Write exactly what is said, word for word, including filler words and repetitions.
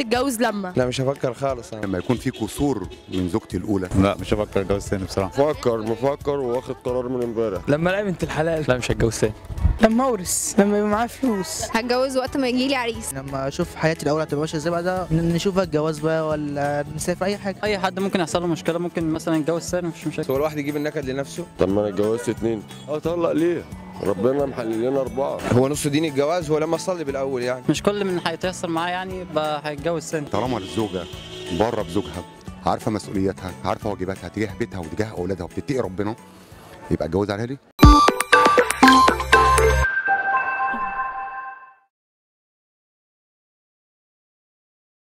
تتجوز لما؟ لا مش هفكر خالص يعني. لما يكون في قصور من زوجتي الاولى لا مش هفكر اتجوز ثاني بصراحه. بفكر بفكر واخد قرار من امبارح. لما الاقي بنت الحلال لا مش هتجوز ثاني. لما اورث، لما يبقى معايا فلوس هتجوز وقت ما يجي لي عريس. لما اشوف حياتي الاول هتبقى ماشيه ازاي، بعدها نشوفها الجواز بقى ولا نسافر اي حاجه. اي حد ممكن يحصل له مشكله، ممكن مثلا يتجوز ثاني مش مشكله. هو الواحد يجيب النكد لنفسه. طب ما انا اتجوزت اتنين اطلق ليه؟ ربنا محلل لنا اربعه. هو نص دين الجواز هو لما اصلي بالاول يعني. مش كل من هيتيسر معاه يعني هيتجوز ثاني. طالما الزوجه بره بزوجها، عارفه مسؤولياتها، عارفه واجباتها تجاه بيتها وتجاه اولادها، وبتتقي ربنا، يبقى اتجوز عليها ليه؟